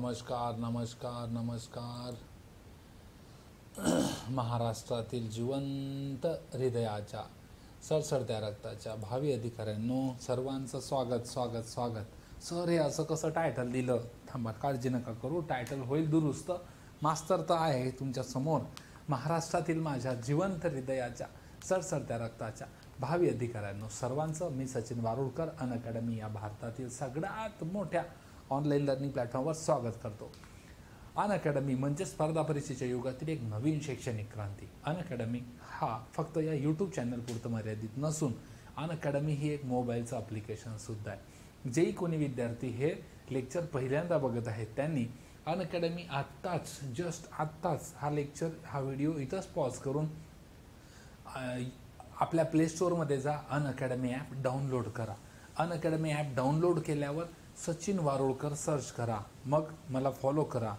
नमस्कार नमस्कार नमस्कार। महाराष्ट्रातील जिवंत हृदयाच्या सरसरत्या रक्ताच्या भावी अधिकाऱ्यांनो, सर्वांचं स्वागत स्वागत स्वागत। सर हे असं कसं टायटल दिलं? थांबा, काळजी नका करू, टायटल होईल दुरुस्त। मास्तर तर आहे तुमच्यासमोर, महाराष्ट्रातील माझ्या जिवंत हृदयाच्या सरसरत्या रक्ताच्या भावी अधिकाऱ्यांनो सर्वांचं, मी सचिन वारुळकर अनअकॅडमी या भारतातील सगळ्यात मोठ्या ऑनलाईन लर्निंग प्लॅटफॉर्मवर स्वागत करतो। अनअकॅडमी म्हणजे स्पर्धा परीक्षेच्या युगातील एक नवीन शैक्षणिक क्रांती। अनअकॅडमी हा फक्त या यूट्यूब चॅनलपुरतं मर्यादित नसून अनअकॅडमी ही एक मोबाईलचं ॲप्लिकेशनसुद्धा आहे। जेही कोणी विद्यार्थी हे लेक्चर पहिल्यांदा बघत आहेत त्यांनी अनअकॅडमी आत्ताच, जस्ट आत्ताच हा लेक्चर, हा व्हिडिओ इथंच पॉज करून आपल्या प्ले स्टोअरमध्ये जा, अनअकॅडमी ॲप डाउनलोड करा। अनअकॅडमी ॲप डाउनलोड केल्यावर सचिन वारुळकर सर्च करा, मग मला फॉलो करा,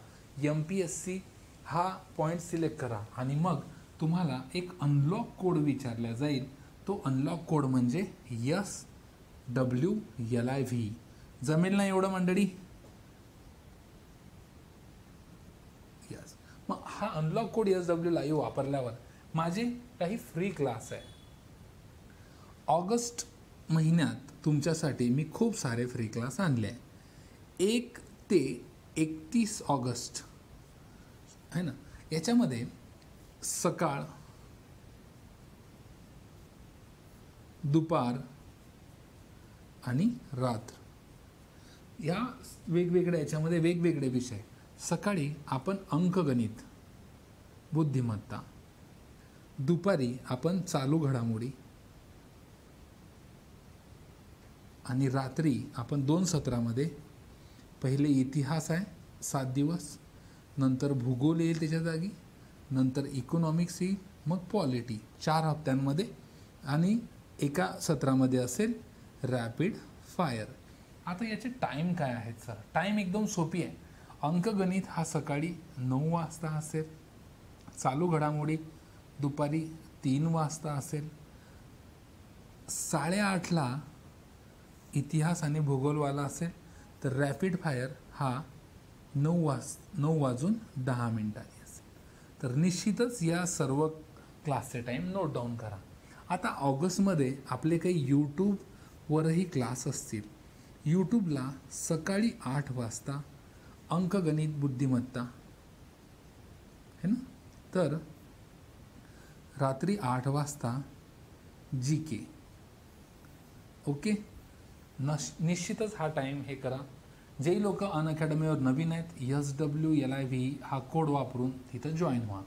MPSC हा पॉईंट सिलेक्ट करा आणि मग तुम्हाला एक अनलॉक कोड विचारला जाईल। तो अनलॉक कोड म्हणजे YWLIV। जमेल ना एवढं मंडळी? यस, मग हा अनलॉक कोड YWLIV वापरल्यावर माझे काही फ्री क्लास आहे। ऑगस्ट महिन्यात तुमच्यासाठी मी खूप सारे फ्री क्लास आणले आहे। 1 ते 31 ऑगस्ट है ना, याच्यामध्ये सकाळ, दुपार आणि रात्र या वेगवेगळ्या याच्यामध्ये वेगवेगळे विषय। सकाळी आपण अंकगणित, बुद्धिमत्ता, दुपारी आपण चालू घडामोडी आणि रात्री आपण 2 सत्रामध्ये पहिले इतिहास आहे 7 दिवस, नंतर भूगोल येईल त्याच्या जागी, नंतर इकॉनॉमिक्स येईल, मग पॉलिटी 4 हप्त्यांमध्ये आणि एका सत्रामध्ये असेल रॅपिड फायर। आता याचे टाईम काय आहेत सर? टाईम एकदम सोपी आहे। अंकगणित हा सकाळी 9 वाजता असेल, चालू घडामोडी दुपारी 3 वाजता असेल, 8:30ला इतिहास आणि भूगोलवाला असेल, तर रॅपिड फायर हा 9:10 असेल। तर निश्चितच या सर्व क्लासचे टाईम नोट डाऊन करा। आता ऑगस्टमध्ये आपले काही यूट्यूबवरही क्लास असतील। यूट्यूबला सकाळी 8 वाजता अंकगणित, बुद्धिमत्ता है ना, तर रात्री 8 वाजता GK। ओके, निश्चितच हा टाईम हे करा। जे लोक अनअकॅडमीवर नवीन आहेत YWLIV हा कोड वापरून तिथं जॉईन व्हा।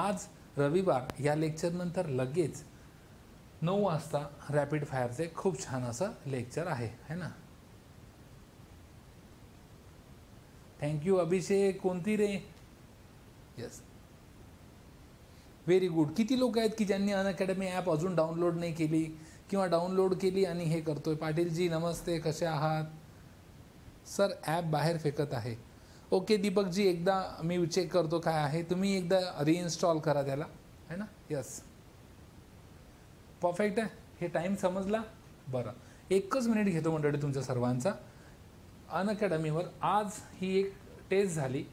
आज रविवार या लेक्चरनंतर लगेच 9 वाजता रॅपिड फायरचे खूप छान असं लेक्चर आहे है ना। थँक्यू अभिषेक, कोणती रे? Yes, very good. किती लोक आहेत की ज्यांनी अनअकॅडमी ॲप अजून डाउनलोड नाही केली किंवा डाउनलोड केली आणि हे करतोय? पाटील जी नमस्ते, कसे आहात? सर ॲप बाहेर फेकत आहे। ओके दीपक जी, एकदा मी चेक करतो काय आहे, तुम्ही एकदा रीइन्स्टॉल करा त्याला है ना। यस, परफेक्ट आहे, हे टाईम समजला। बरं, 1 मिनिट घेतो मंडळी तुमच्या सर्वांचा। अनअकॅडमीवर आज ही एक टेस्ट झाली,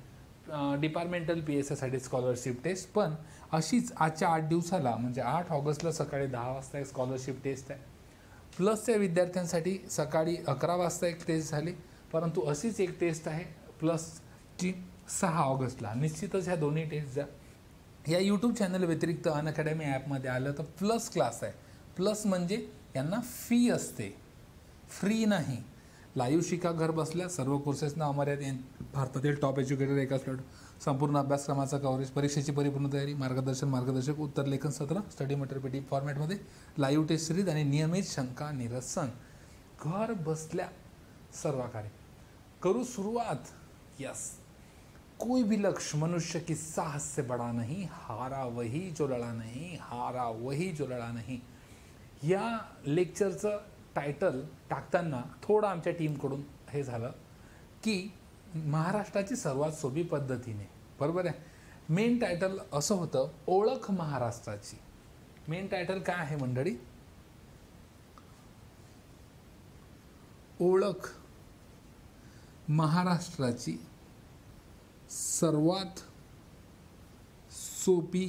डिपार्टमेंटल PSIसाठी स्कॉलरशिप टेस्ट, पण अशीच आजच्या 8 दिवसाला म्हणजे 8 ऑगस्टला सकाळी 10 वाजता एक स्कॉलरशिप टेस्ट आहे। प्लसच्या विद्यार्थ्यांसाठी सकाळी 11 वाजता एक टेस्ट झाली, परंतु अशीच एक टेस्ट आहे प्लसची 6 ऑगस्टला। निश्चितच ह्या दोन्ही टेस्ट द्या। या यूट्यूब चॅनल व्यतिरिक्त अनअकॅडमी ॲपमध्ये आलं तर प्लस क्लास आहे। प्लस म्हणजे यांना फी असते, फ्री नाही। लाईव्ह शिका घर बसल्या, सर्व कोर्सेसना अमर्यादित, भारतातील टॉप एज्युकेटर एकाच प्लॅट, संपूर्ण अभ्यासक्रमाचा कव्हरेज, परीक्षेची परिपूर्ण तयारी, मार्गदर्शन, मार्गदर्शक उत्तर, लेखन सत्र, स्टडी मटेरियल PDF फॉर्मॅटमध्ये, लाईव्ह टेस्ट सिरीज आणि नियमित शंका निरसन, घर बसल्या सर्व कार्य करू सुरुवात। यस, कोई भी लक्ष्य मनुष्य की साहस से बड़ा नहीं, हारा वही जो लड़ा नहीं, हारा वही जो लड़ा नहीं। या लेक्चरचं टायटल टाकताना थोडं आमच्या टीमकडून हे झालं की महाराष्ट्राची सर्वात सोपी पद्धतीने, बरोबर आहे। मेन टायटल असं होतं ओळख महाराष्ट्राची। मेन टायटल काय आहे मंडळी? ओळख महाराष्ट्राची सर्वात सोपी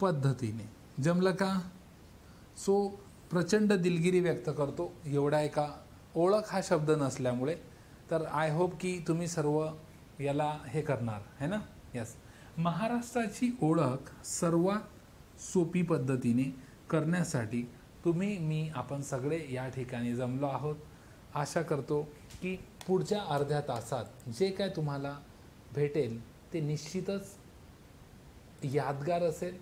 पद्धतीने जमलं का? सो प्रचंड दिलगिरी व्यक्त करतो एवढा एका ओळख हा शब्द नसल्यामुळे, तर आय होप की तुम्ही सर्व याला हे करणार है ना. यस, महाराष्ट्राची ओळख सर्वात सोपी पद्धतीने करण्यासाठी तुम्ही मी आपण सगळे या ठिकाणी जमलो आहोत. आशा करतो की पुढच्या अर्ध्या तासात जे काय तुम्हाला भेटेल ते निश्चितच यादगार असेल,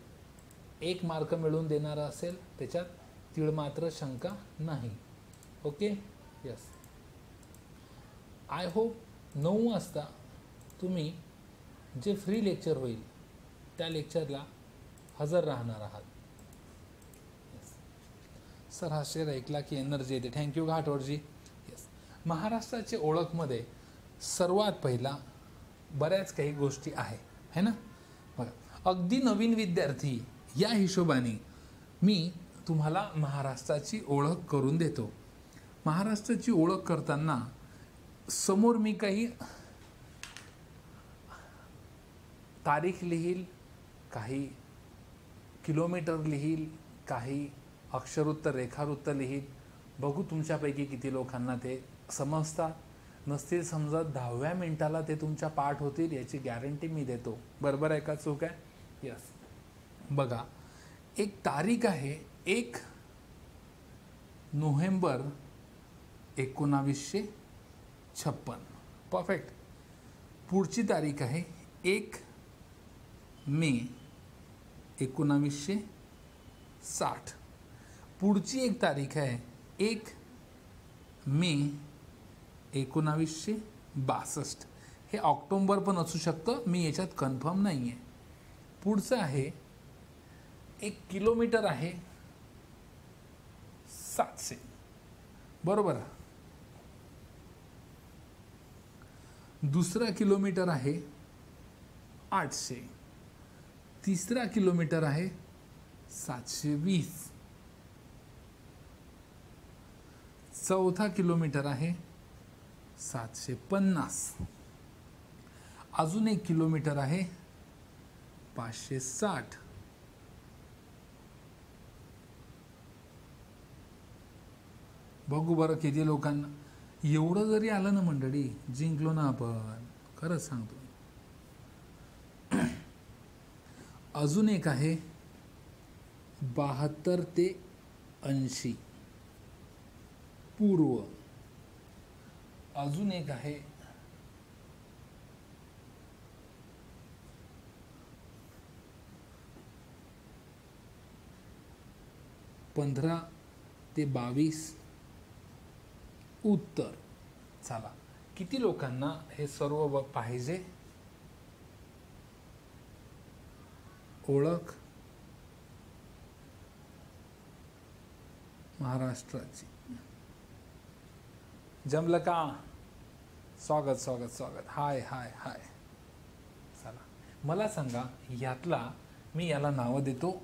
एक मार्क मिळवून देणारा असेल, त्याच्यात तीळ मात्र शंका नाही. ओके. यस, आय होप 9 वाजता तुम्ही जे फ्री लेक्चर होईल त्या लेक्चरला हजर राहणार आहात. सर हा शेअर ऐकला की एनर्जी येते. थँक्यू घाटोरजी. यस, महाराष्ट्राची ओळखमध्ये सर्वात पहिला बऱ्याच काही गोष्टी आहे है ना. बघा, अगदी नवीन विद्यार्थी या हिशोबाने मी तुम्हाला महाराष्ट्राची ओळख करून देतो. महाराष्ट्राची ओळख करताना समोर मी काही तारीख लिहील, काही किलोमीटर लिहील, काही अक्षरोत्तर रेखावृत्त लिहील. बघू तुमच्यापैकी किती लोकांना ते समजतात. नसतील समजत 10व्या मिनिटाला ते तुमच्या पाठ होतील याची गॅरंटी मी देतो. बरोबर आहे का चूक आहे? यस. बघा, एक तारीख आहे 1 नोव्हेंबर 1956. परफेक्ट. पुढची तारीख आहे 1 मे 1960. पुढची एक तारीख आहे 1 मे 1962. हे ऑक्टोंबर पण असू शकतं, मी याच्यात कन्फर्म नाही आहे. पुढचं आहे 1 किलोमीटर आहे 700. बरोबर. दुसरा किलोमीटर आहे 800. तिसरा किलोमीटर आहे 720. चौथा किलोमीटर आहे 750. अजून 1 किलोमीटर आहे 560. बघू बरं किती लोकांना एवढं जरी आलं ना मंडळी, जिंकलो ना आपण, खरंच सांगतो. अजून एक आहे 72 ते 80 पूर्व. अजून एक आहे 15 ते 22 उत्तर. चला, किती लोकांना हे सर्व पाहिजे? ओळख महाराष्ट्राची जमलं का? स्वागत स्वागत स्वागत. हाय हाय हाय. चला मला सांगा, यातला मी याला नावं देतो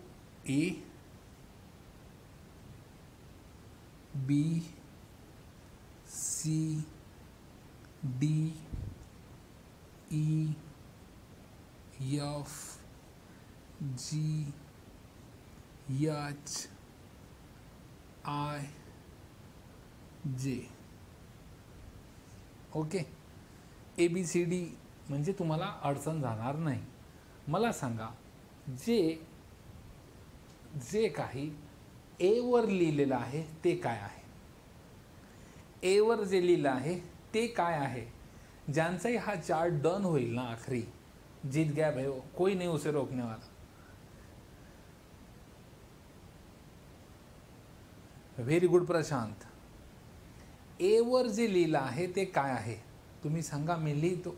ABCDEFGHIJ. ओके. ABCD म्हणजे तुम्हाला अडचण जाणार नाही. मला सांगा, जे जे काही A वर लिहिलेलं आहे ते काय आहे? A वर जे लिहिलं आहे ते काय आहे? ज्यांचाही हा चार्ट डन होईल ना, आखरी जीत गया भाई, कोई नहीं उसे रोकने वाला. Very good Prashant. A वर जे लिहिलं आहे ते काय आहे? तुम्ही सांगा, मी लिहितो.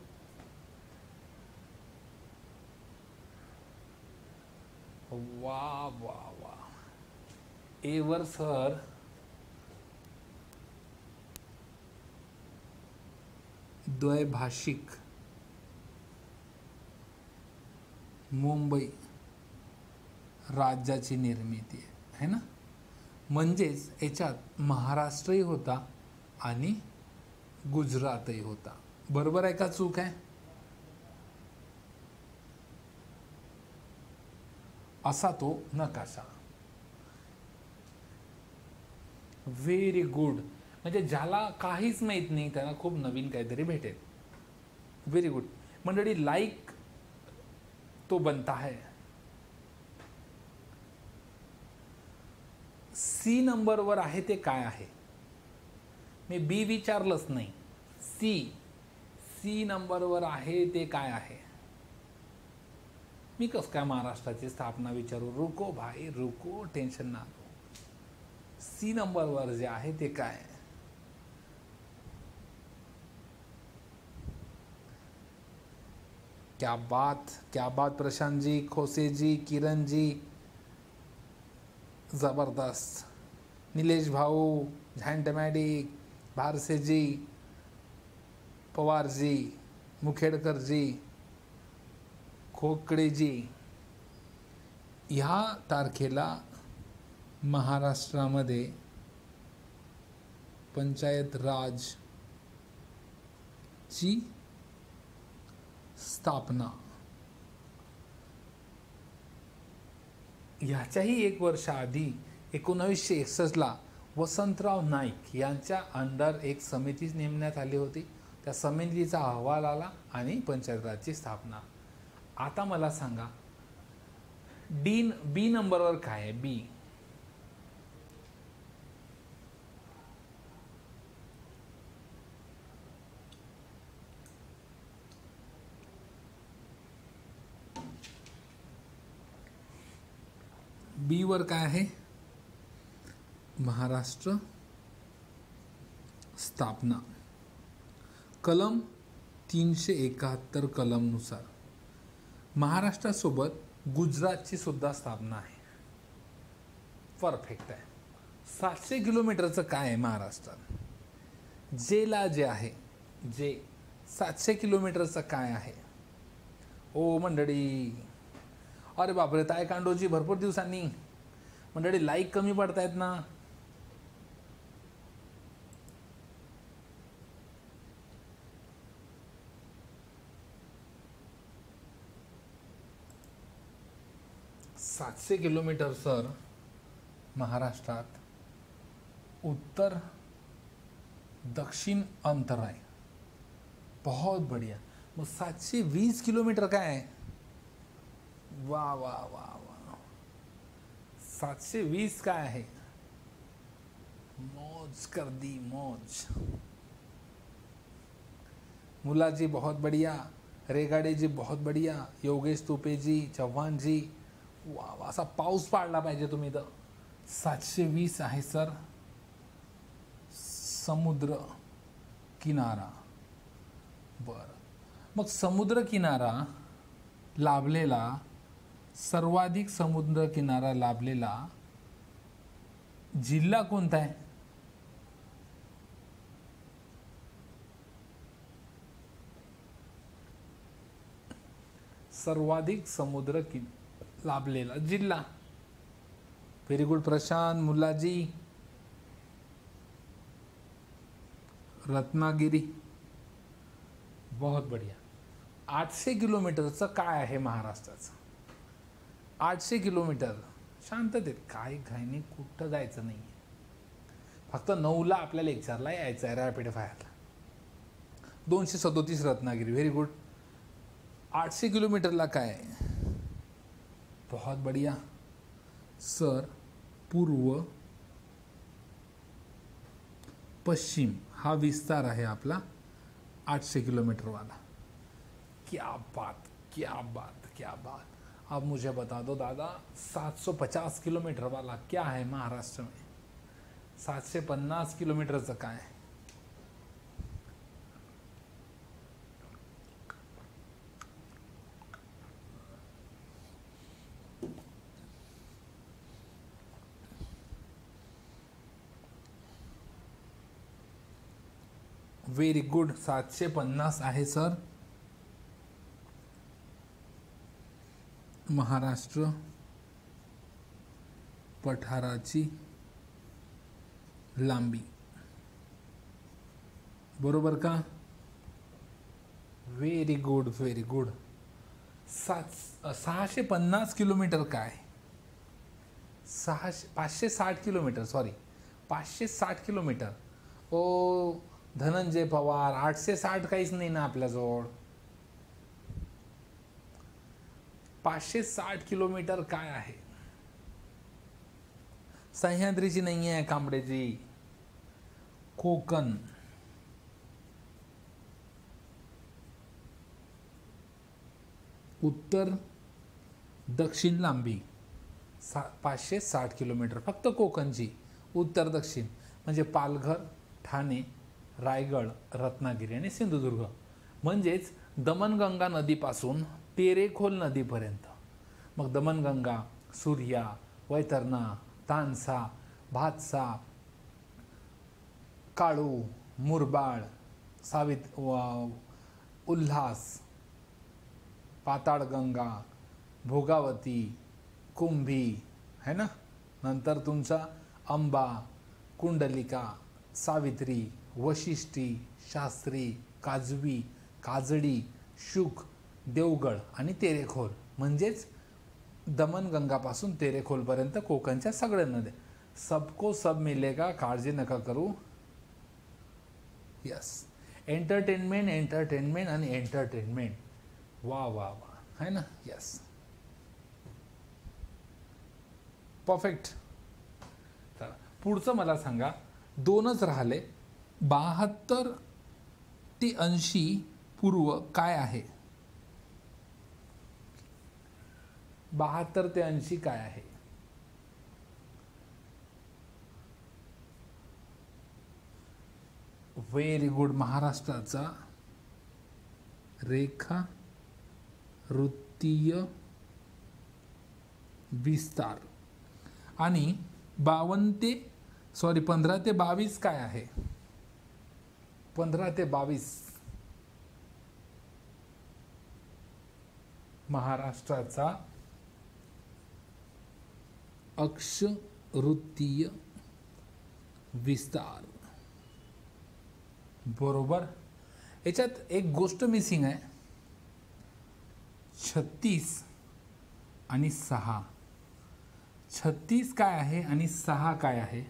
वा वा वा. A वर सर द्वैभाषिक मुंबई राज्याची निर्मिती आहे ना. म्हणजेच याच्यात महाराष्ट्रही होता आणि गुजरातही होता. बरोबर आहे का चूक आहे? असा तो नकासा। व्हेरी गुड, म्हणजे ज्याला काहीच माहित नाही त्यांना खूप नवीन काहीतरी भेटेल। व्हेरी गुड मंडळी, लाइक तो बनता है। सी नंबर वर आहे ते काय आहे? मी बी विचारलंच नाही, सी सी नंबर वर आहे ते काय आहे? मी कस काय महाराष्ट्राची स्थापना विचारू? रुको भाई रुको, टेंशन ना लो। सी नंबर वर जे आहे ते काय आहे? क्या बात, क्या बात प्रशांत जी, खोसे जी, किरण जी, जबरदस्त। नीलेश भाऊ, झैंटमैटिक, भारसे जी, पवार जी, मुखेडकर जी, खोकडे जी। ह्या तारखेला महाराष्ट्रामध्ये पंचायत राज ची स्थापना, ह्याच्याही एक वर्ष आधी 1961ला वसंतराव नाईक यांच्या अंडर एक समिती नेमण्यात आली होती। त्या समितीचा अहवाल आला आणि पंचायत राजची स्थापना। आता मला सांगा डी बी नंबरवर काय आहे? बी बी वर काय आहे? महाराष्ट्र स्थापना, कलम 371 कलमनुसार महाराष्ट्रासोबत गुजरातची सुद्धा स्थापना आहे। परफेक्ट आहे। 700 किलोमीटरचं काय आहे महाराष्ट्रात? जेला जे आहे, जे 700 किलोमीटरचं काय आहे? ओ मंडळी, अरे बापरे तायकांडोजी, भरपूर दिवसांनी। मंडळी लाईक कमी पडतायत ना, सातशे किलोमीटर सर महाराष्ट्रात उत्तर दक्षिण अंतर है, बहुत बढ़िया। वो 720 किलोमीटर का है, वाह वाह वाह वाह, 720 का है। मौज कर दी मौज। मुला जी बहुत बढ़िया, रेगाडे जी बहुत बढ़िया, योगेश तुपे जी, चव्हाण जी, वाह वाह। असा पाऊस पाडला पाहिजे तुम्ही तर। 720 आहे सर समुद्र किनारा। बरं, मग समुद्र किनारा लाभलेला, सर्वाधिक समुद्र किनारा लाभलेला जिल्हा कोणता आहे? सर्वाधिक समुद्र लाभलेला जिल्हा। व्हेरी गुड प्रशांत, मुलाजी, रत्नागिरी, बहुत बढ़िया। 800 किलोमीटरचं काय आहे महाराष्ट्राचं? 800 किलोमीटर। शांततेत, काय घाईने कुठं जायचं नाही, फक्त 9ला आपल्या लेक्चरला यायचं आहे, रॅपिड फायरला। 237 रत्नागिरी, व्हेरी गुड। 800 किलोमीटरला काय आहे? बहुत बढ़िया सर, पूर्व पश्चिम हा विस्तार आहे आपला 800 किलोमीटर वाला। क्या बात, क्या बात, क्या बात। आप मुझे बता दो दादा, 750 किलोमीटर वाला क्या है महाराष्ट्र में? 750 किलोमीटर तक है। व्हेरी गुड, 750 आहे सर महाराष्ट्र पठाराची लांबी, बरोबर का? Very good, very good. 650 kilometre काय? 560 किलोमीटर, सॉरी 560 किलोमीटर. ओ धनंजय पवार, 860 काहीच नाही ना आपल्याजवळ. 560 किलोमीटर काय आहे? सह्याद्रीची नाही आहे, कांबडेची, कोकण, उत्तर दक्षिण लांबी 560 किलोमीटर फक्त कोकणची. उत्तर दक्षिण म्हणजे पालघर, ठाणे, रायगड, रत्नागिरी आणि सिंधुदुर्ग. म्हणजेच दमणगंगा नदीपासून तेरेखोल नदीपर्यंत. मग दमणगंगा, सूर्या, वैतरणा, तानसा, भातसा, काळू, मुरबाड, उल्हास, पाताळगंगा, भोगावती, कुंभी है ना, नंतर तुमचा अंबा, कुंडलिका, सावित्री, वशिष्ठी, शास्त्री, काजवी, काजडी, शुक, देवगड आणि तेरेखोल. म्हणजेच दमणगंगापासून तेरेखोलपर्यंत कोकणच्या सगळ्या नद्या. सबको सब मिलेगा, काळजी नका करू. यस, एंटरटेनमेंट, एंटरटेनमेंट आणि एंटरटेनमेंट. वाह वाह वाह, है ना. Yes, perfect. तर पुढचं मला सांगा, दोनच राहिले. 72 ते 80 पूर्व काय आहे? 72 ते 80 काय आहे? Very good. महाराष्ट्राचा रेखा वृत्तीय विस्तार. आणि 15 ते 22 काय आहे? 15 ते 22 महाराष्ट्राचा अक्षवृत्तीय विस्तार. बरोबर. याच्यात एक गोष्ट मिसिंग आहे, 36 आणि 6. 36 काय आहे आणि 6 काय आहे?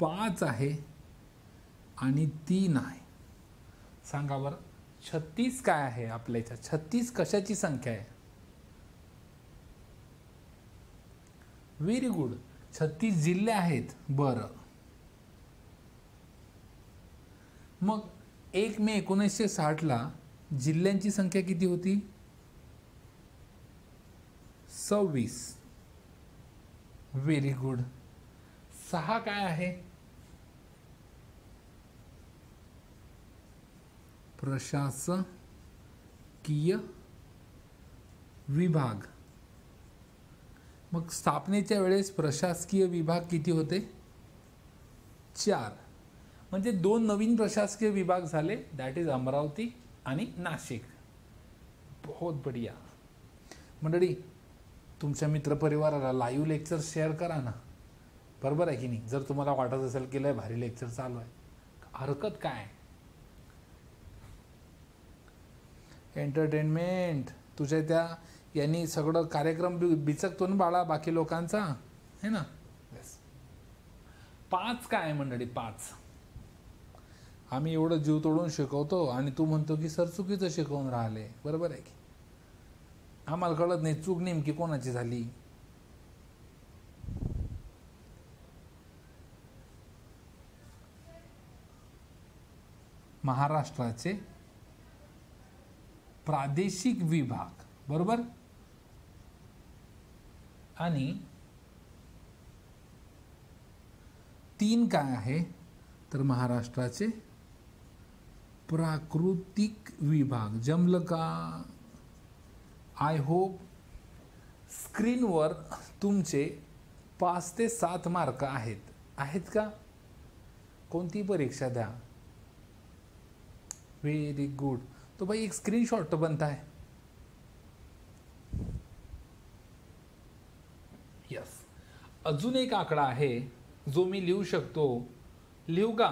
5 आहे आणि 3 आहे. सांगा बरं, 36 काय आहे आपल्या इथं? 36 कशाची संख्या आहे? Very good. 36 जिल्हे आहेत. बरं, मग 1 मे 1960 ला जिल्ह्यांची संख्या किती होती? 26. Very good. 6 काय आहे? प्रशासकीय विभाग. मग स्थापनेच्या वेळेस प्रशासकीय विभाग किती होते? 4. म्हणजे 2 नवीन प्रशासकीय विभाग झाले, दॅट इज अमरावती आणि नाशिक. बहुत बढिया. मंडळी, तुमच्या मित्रपरिवाराला लाईव्ह लेक्चर शेअर करा ना, बरोबर आहे की नाही? जर तुम्हाला वाटत असेल की लय भारी लेक्चर चालू आहे, हरकत काय. एंटरटेनमेंट तुझ्या त्या यांनी सगळं कार्यक्रम बिचकतो ना बाळा बाकी लोकांचा, है ना. यस. 5 काय मंडळी? 5. आम्ही एवढं जीव तोडून शिकवतो आणि तू म्हणतो की सर चुकीचं शिकवून राहिले, बरोबर आहे की? आम्हाला कळत नाही चूक नेमकी कोणाची झाली. महाराष्ट्राचे प्रादेशिक विभाग, बरोबर. आणि 3 काय आहे? तर महाराष्ट्राचे प्राकृतिक विभाग. जमलं का? I hope. स्क्रीनवर तुमचे 5 ते 7 मार्क आहेत. आहेत का? कोणती परीक्षा द्या. Very good. तो भाई एक स्क्रीनशॉट तो बनता है. यस. अजून एक आकडा आहे जो मी लिहू शकतो. लिहू का?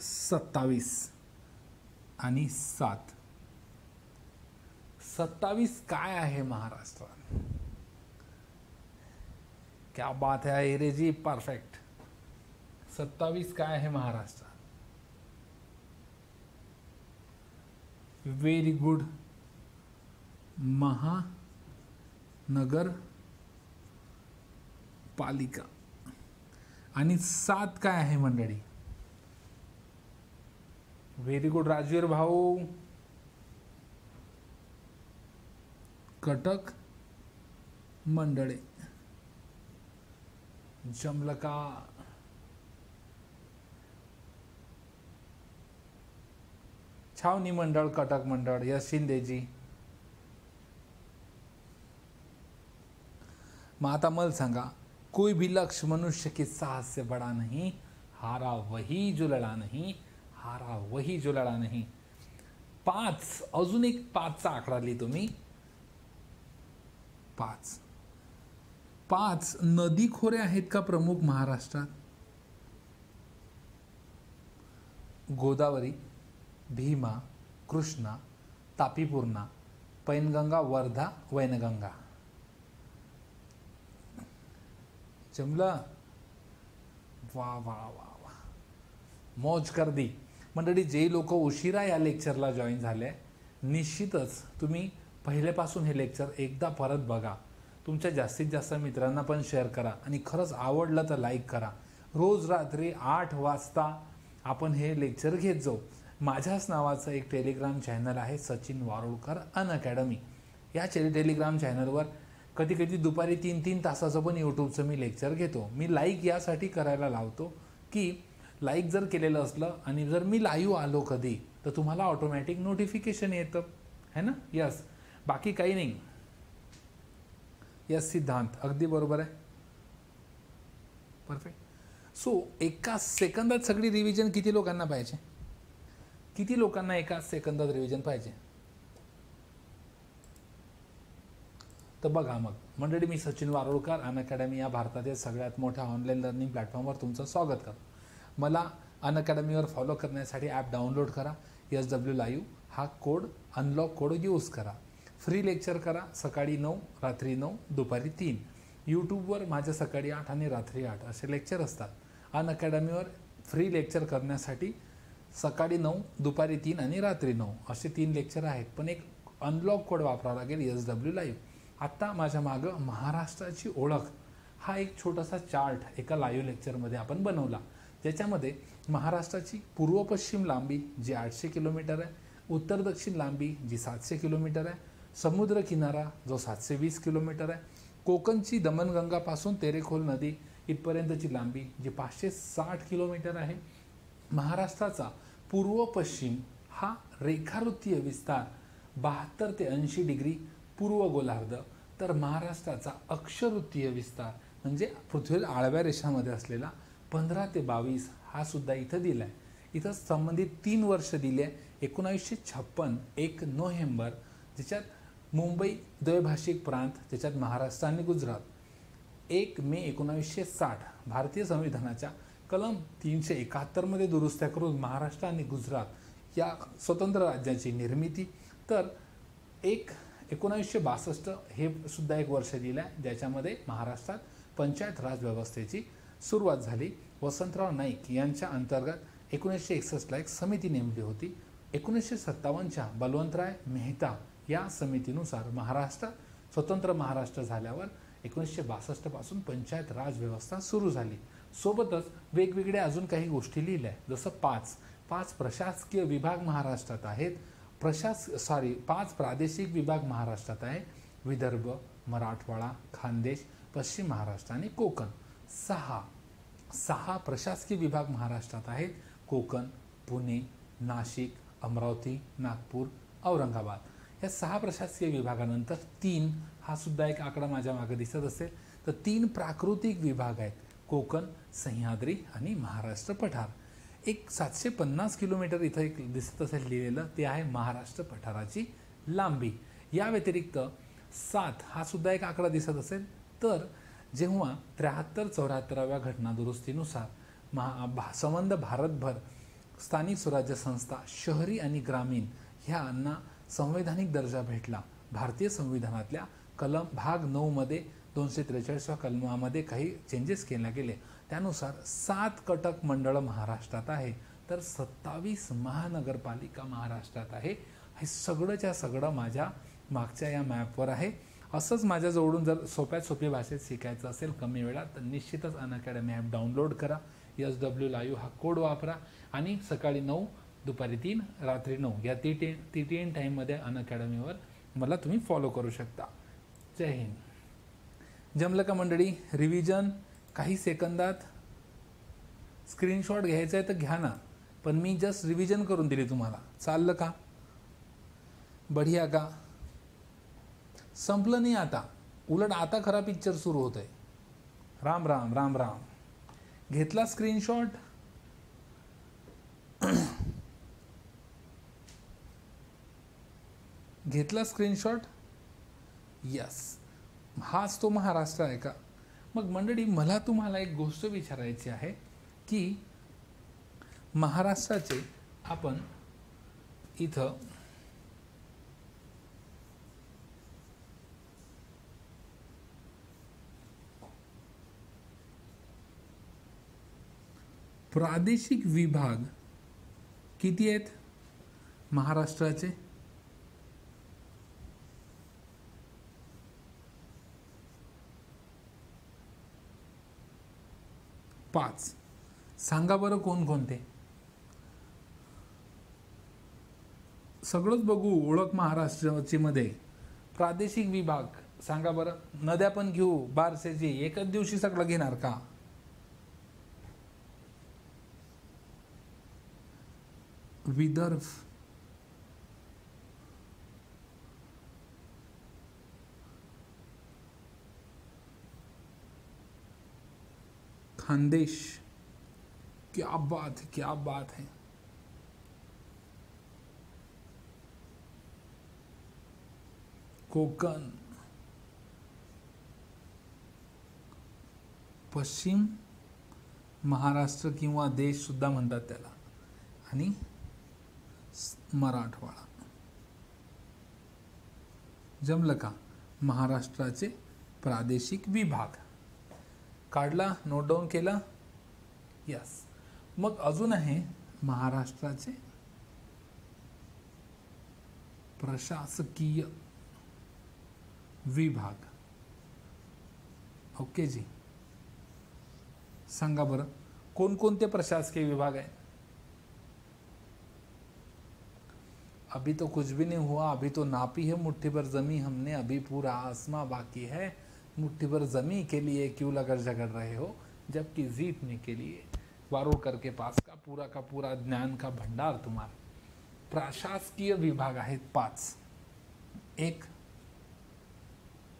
27 आणि 7. 27 काय आहे महाराष्ट्र? क्या बात है एरेजी, परफेक्ट. 27 काय आहे महाराष्ट्र? Very good. महानगर पालिका. आणि 7 काय आहे मंडळी? व्हेरी गुड राजवीर भाऊ. कटक मंडळे. जमलं का? छावणी मंडळ, कटक मंडळ. यश शिंदेजी. मग आता मला सांगा, कोई भी लक्ष्य मनुष्य के साहस से बड़ा नहीं, हारा वही जो लड़ा नहीं, हारा वही जो लड़ा नहीं. 5 अजून एक 5चा आकडा लिहि तुम्ही. 5 नदी खोरे आहेत का प्रमुख महाराष्ट्रात? गोदावरी, भीमा, कृष्णा, तापीपूर्णा, पैनगंगा, वर्धा, वैनगंगा. जमला? वाह वाह वाह वाह, मौज कर दी मंडळी. जे लोक उशिरा या लेक्चरला जॉईन झाले, निश्चितच तुम्ही पहिल्यापासून हे लेक्चर एकदा परत बघा. तुमच्या जास्तीत जास्त मित्रांना पण शेअर करा आणि खरंच आवडलं तर लाईक करा. रोज रात्री 8 वाजता आपण हे लेक्चर घेत जाऊ. माझ्याच नावाचं एक टेलिग्राम चॅनल आहे, सचिन वारुळकर अनअकॅडमी. या टेलिग्राम चॅनलवर कधी कधी दुपारी 3-3 तासाचं पण यूट्यूबचं मी लेक्चर घेतो. मी लाईक यासाठी करायला लावतो की लाईक जर केलेलं असलं आणि जर मी लाईव्ह आलो कधी तर तुम्हाला ऑटोमॅटिक नोटिफिकेशन येतं, है ना? यस, बाकी काही नाही. यस सिद्धांत, अगदी बरोबर आहे. परफेक्ट. सो एका सेकंदात सगळी रिव्हिजन किती लोकांना पाहिजे? किती लोकांना एका सेकंदात रिव्हिजन पाहिजे? तर बघा मग मंडळी, मी सचिन वारुळकर अनअकॅडमी या भारतातील सगळ्यात मोठ्या ऑनलाईन लर्निंग प्लॅटफॉर्मवर तुमचं स्वागत करतो. मला अनअकॅडमीवर फॉलो करण्यासाठी ॲप डाउनलोड करा. SW लाईव्ह हा कोड, अनलॉक कोड यूज करा. फ्री लेक्चर करा. सकाळी 9, रात्री 9, दुपारी 3. यूट्यूबवर माझे सकाळी 8 आणि रात्री 8 असे लेक्चर असतात. अनअकॅडमीवर फ्री लेक्चर करण्यासाठी सकाळी 9, दुपारी 3 आणि रात्री 9 असे 3 लेक्चर आहेत, पण एक अनलॉक कोड वापरावा लागेल, SW लाईव्ह. आत्ता माझ्या मागं महाराष्ट्राची ओळख हा एक छोटासा चार्ट एका लाईव्ह लेक्चरमध्ये आपण बनवला, ज्याच्यामध्ये महाराष्ट्राची पूर्व पश्चिम लांबी जी 800 किलोमीटर आहे, उत्तर दक्षिण लांबी जी 700 किलोमीटर आहे, समुद्र किनारा जो 720 किलोमीटर आहे, कोकणची दमणगंगापासून तेरेखोल नदी इथपर्यंतची लांबी जी 560 किलोमीटर आहे. महाराष्ट्राचा पूर्व पश्चिम हा रेखावृत्तीय विस्तार 72 ते 80 डिग्री पूर्व गोलार्ध, तर महाराष्ट्राचा अक्षवृत्तीय विस्तार म्हणजे पृथ्वीला आळव्या रेषामध्ये असलेला 15 ते 22 हा सुद्धा इथं दिला आहे. इथं संबंधित 3 वर्ष दिले आहे. 1956 1 नोव्हेंबर, ज्याच्यात मुंबई द्वैभाषिक प्रांत, ज्याच्यात महाराष्ट्र आणि गुजरात. 1 मे 1960 भारतीय संविधानाच्या कलम 371मध्ये दुरुस्त्या करून महाराष्ट्र आणि गुजरात या स्वतंत्र राज्यांची निर्मिती. तर 1962 हे सुद्धा 1 वर्ष दिलं आहे, ज्याच्यामध्ये महाराष्ट्रात पंचायत राज व्यवस्थेची सुरुवात झाली. वसंतराव नाईक यांच्या अंतर्गत 1961ला एक समिती नेमली होती. 1957च्या बलवंत राय मेहता या समितीनुसार महाराष्ट्र स्वतंत्र महाराष्ट्र झाल्यावर 1962पासून पंचायत राज व्यवस्था सुरू झाली. सोबतच वेगवेगळ्या अजून काही गोष्टी लिहिल्या, जसं 5 प्रशासकीय विभाग महाराष्ट्रात आहेत. 5 प्रादेशिक विभाग महाराष्ट्रात आहे. विदर्भ, मराठवाडा, खानदेश, पश्चिम महाराष्ट्र आणि कोकण. 6 प्रशासकीय विभाग महाराष्ट्रात आहेत. कोकण, पुणे, नाशिक, अमरावती, नागपूर, औरंगाबाद. या 6 प्रशासकीय विभागानंतर 3 हा सुद्धा एक आकडा माझ्या मागे दिसत असेल, तर 3 प्राकृतिक विभाग आहेत. कोकण, सह्याद्री आणि महाराष्ट्र पठार. 750 किलोमीटर इथं एक दिसत असेल लिहिलेलं, ते आहे महाराष्ट्र पठाराची लांबी. या व्यतिरिक्त 7 हा सुद्धा एक आकडा दिसत असेल, तर जेव्हा 73-74व्या घटनादुरुस्तीनुसार संबंध भारतभर स्थानिक स्वराज्य संस्था, शहरी आणि ग्रामीण ह्यांना संवैधानिक दर्जा भेटला. भारतीय संविधानातल्या कलम भाग 9 मध्ये 243व्या कलमामध्ये काही चेंजेस केले गेले। त्यानुसार 7 कटक मंडळ महाराष्ट्रात आहे तर 27 महानगरपालिका महाराष्ट्रात आहे। हे सगळंच्या सगळं माझ्या मागच्या या मॅपवर आहे। असंच माझ्याजवळून जर सोप्यात सोपी भाषेत शिकायचं असेल कमी वेळात तर निश्चितच अनअकॅडमी ॲप डाउनलोड करा, SW लाईव्ह हा कोड वापरा आणि सकाळी 9, दुपारी 3, रात्री 9 या टी टाइम मध्ये अनअकॅडमीवर मला तुम्ही फॉलो करू शकता। जय हिंद। जमलं का मंडळी? रिव्हिजन काही सेकंदात स्क्रीनशॉट घ्यायचा आहे तर घ्या ना, पण मी जस्ट रिव्हिजन करून दिली तुम्हाला। चाललं का? बढिया का? संपलं नाही आता, उलट आता खरा पिक्चर सुरू होतोय। राम राम राम राम। घेतला स्क्रीनशॉट? घेतला स्क्रीनशॉट? यस, हाच तो महाराष्ट्र आहे का? मग मंडळी मला तुम्हाला एक गोष्ट विचारायची आहे की महाराष्ट्राचे आपण इथं प्रादेशिक विभाग किती आहेत महाराष्ट्राचे? पाच। सांगा बरं कोण कोणते? सगळंच बघू ओळख महाराष्ट्राची मध्ये प्रादेशिक विभाग। सांगा बरं, नद्या पण घेऊ, बारसेची एकच दिवशी सगळं घेणार का? विदर्भ, खानदेश, क्या बात है, क्या बात है। कोकण, पश्चिम महाराष्ट्र किंवा देश सुद्धा म्हणतात त्याला, आणि मराठवाडा। जमलं का? महाराष्ट्राचे प्रादेशिक विभाग काढला, नोट डाउन केला? यस। मग अजून आहे महाराष्ट्राचे प्रशासकीय विभाग। ओके जी, सांगा बरं कोणकोणते प्रशासकीय विभाग आहे? अभी तो कुछ भी नहीं हुआ, अभी तो नापी है मुट्ठी भर जमी हमने, अभी पूरा आसमां बाकी है, मुट्ठी भर जमी के लिए क्यों लगर झगड़ रहे हो, जबकि जीतने के लिए वारुळकर के पास का पूरा ज्ञान का भंडार तुम्हारा। प्रशासकीय विभाग है 5। एक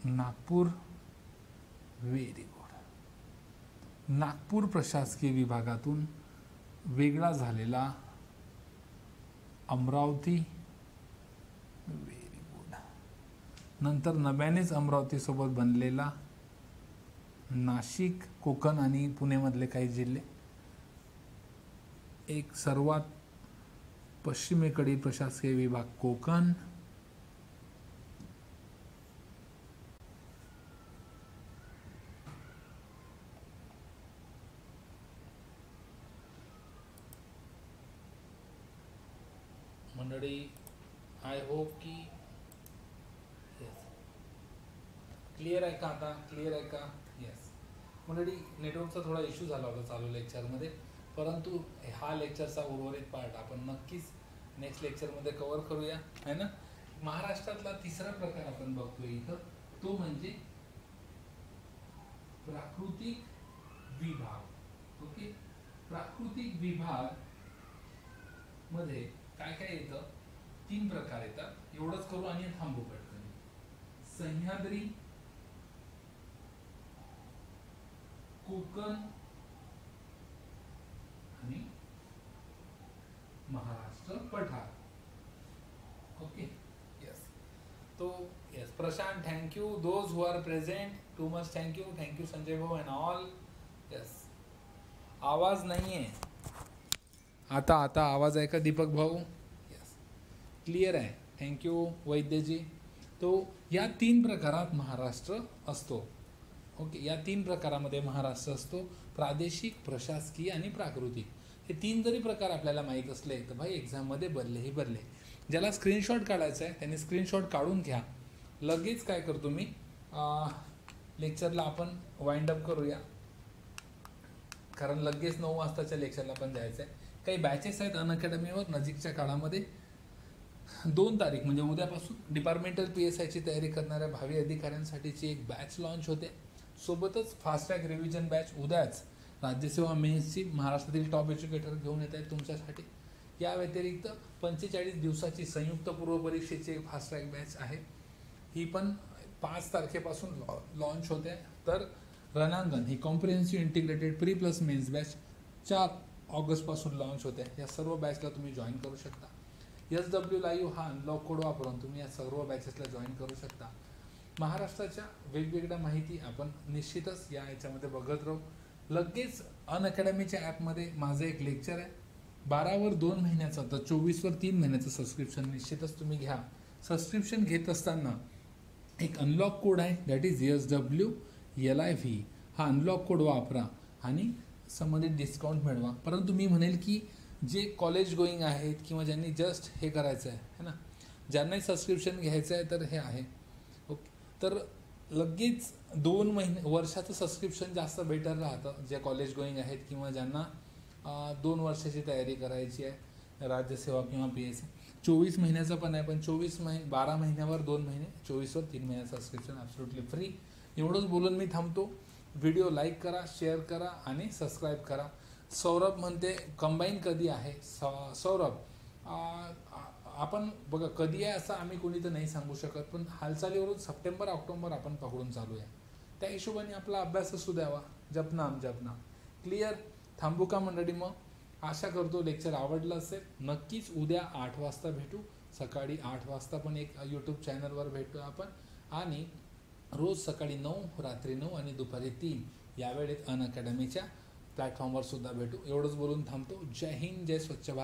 नागपूर, वेरी गुड। नागपूर प्रशासकीय विभागातून वेगळा झालेला अमरावती, व्हेरी गुड। नंतर नव्यानेच अमरावतीसोबत बनलेला नाशिक, कोकण आणि पुणेमधले काही जिल्हे। एक सर्वात पश्चिमेकडील प्रशासकीय विभाग कोकण। मंडळी आय होप की येस क्लियर आहे का? आता क्लिअर आहे का? येस मंडळी, नेटवर्कचा थोडा इश्यू झाला होता चालू लेक्चरमध्ये, परंतु हा लेक्चरचा उर्वरित पार्ट आपण नक्कीच नेक्स्ट लेक्चरमध्ये कव्हर करूया, है ना? महाराष्ट्रातला तिसरा प्रकार आपण बघतोय इथं, तो म्हणजे प्राकृतिक विभाग। ओके, प्राकृतिक विभाग मध्ये काय काय येतं? 3 प्रकार येतात। एवढंच करू आणि थांबू पटकन। सह्याद्री, कोकण आणि महाराष्ट्र पठार। Okay, yes. तो yes Prashant, thank you those who are present, too much thank you. Thank you Sanjay भाऊ एंड ऑल। यस, आवाज नहीं है आता, आता आवाज आहे का दीपक भाऊ? यस, क्लियर आहे। थँक्यू वैद्यजी। तो या तीन प्रकारात महाराष्ट्र असतो. ओके, या तीन प्रकारामध्ये महाराष्ट्र असतो, प्रादेशिक, प्रशासकीय आणि प्राकृतिक. हे तीन जरी प्रकार आपल्याला माहित असले तर भाई एग्जाम मध्ये बदलेही बदले. ज्याला स्क्रीनशॉट काढायचा आहे त्यांनी स्क्रीनशॉट काढून घ्या. लगेच काय करतो मी, लेक्चरला आपण वाइंड अप करूया, कारण लगेच 9 वाजताच्या लेक्चरला पण जायचं आहे. काही बॅचेस आहेत अनअकॅडमीवर नजीकच्या काळामध्ये. 2 तारीख म्हणजे उद्यापासून डिपार्टमेंटल PSI ची तयारी करणाऱ्या भावी अधिकाऱ्यांसाठीची एक बॅच लॉन्च होते. सोबतच फास्टॅग रिव्हिजन बॅच उद्याच राज्यसेवा मेन्सची महाराष्ट्रातील टॉप एज्युकेटर घेऊन येत आहेत तुमच्यासाठी. या व्यतिरिक्त 45 दिवसाची संयुक्त पूर्वपरीक्षेची एक फास्टॅग बॅच आहे, ही पण 5 तारखेपासून लॉन्च होते. तर रणांगण ही comprehensive integrated pre plus mains batch 4 ऑगस्टपासून लॉन्च होते. या सर्व बॅचला तुम्ही जॉईन करू शकता. SW लाईव्ह हा अनलॉक कोड वापरून तुम्ही या सर्व बॅचेसला जॉईन करू शकता. महाराष्ट्राच्या वेगवेगळ्या माहिती आपण निश्चितच या याच्यामध्ये बघत राहू. लगेच अनअकॅडमीच्या ॲपमध्ये माझं एक लेक्चर आहे 12वर 2 महिन्याचा तर 24वर 3 महिन्याचं सबस्क्रिप्शन निश्चितच तुम्ही घ्या. सबस्क्रिप्शन घेत असताना एक अनलॉक कोड आहे, दॅट इज SWLIV. हा अनलॉक कोड वापरा आणि संबंधित डिस्काउंट मिळवा. परंतु मी म्हणेल की जे कॉलेज गोईंग आहेत किंवा ज्यांनी जस्ट हे करायचं आहे है ना, ज्यांनाही सबस्क्रिप्शन घ्यायचं आहे तर हे आहे. ओके, तर लगेच 2 वर्षाचं सबस्क्रिप्शन जास्त बेटर राहतं जे कॉलेज गोईंग आहेत किंवा ज्यांना 2 वर्षाची तयारी करायची आहे राज्यसेवा किंवा PSI. 24 महिन्याचं पण आहे, पण 12 महिन्यावर 2 महिने, 24वर 3 महिन्याचं सबस्क्रिप्शन ॲब्सोल्युटली फ्री. एवढंच बोलून मी थांबतो. व्हिडिओ लाईक करा, शेअर करा आणि सबस्क्राईब करा. सौरभ म्हणते कंबाईन कधी आहे. सौरभ आपण बघा कधी आहे असं आम्ही कोणी तर नाही सांगू शकत, पण हालचालीवरून सप्टेंबर ऑक्टोबर आपण पकडून चालू आहे. त्या हिशोबाने आपला अभ्यास असू द्यावा. जपनाम जपनाम. क्लिअर. थांबू का मंडळी? मग आशा करतो लेक्चर आवडलं असेल. नक्कीच उद्या 8 वाजता भेटू. सकाळी 8 वाजता पण एक यूट्यूब चॅनलवर भेटू आपण, आणि रोज सकाळी 9, रात्री 9 आणि दुपारी 3 या वेळेत अनअकॅडमीच्या प्लॅटफॉर्मवर सुद्धा भेटू. एवढंच बोलून थांबतो. जय हिंद, जय स्वच्छ भारत.